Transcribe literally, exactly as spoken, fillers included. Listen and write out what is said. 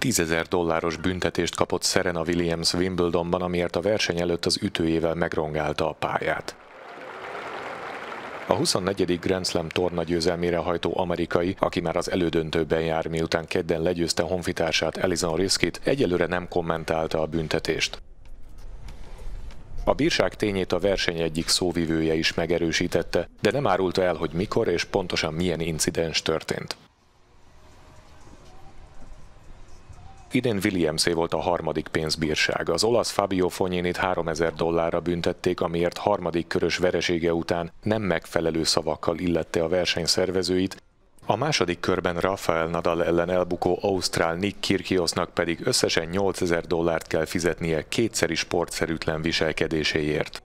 tízezer dolláros büntetést kapott Serena Williams Wimbledonban, amiért a verseny előtt az ütőjével megrongálta a pályát. A huszonnegyedik Grand Slam torna győzelmére hajtó amerikai, aki már az elődöntőben jár, miután kedden legyőzte honfitársát Elizabeth Riskyt, egyelőre nem kommentálta a büntetést. A bírság tényét a verseny egyik szóvivője is megerősítette, de nem árulta el, hogy mikor és pontosan milyen incidens történt. Idén Williamsé volt a harmadik pénzbírság. Az olasz Fabio Fognini-t háromezer dollárra büntették, amiért harmadik körös veresége után nem megfelelő szavakkal illette a verseny szervezőit, a második körben Rafael Nadal ellen elbukó ausztrál Nick Kyrgiosnak pedig összesen nyolcezer dollárt kell fizetnie kétszeri sportszerűtlen viselkedéséért.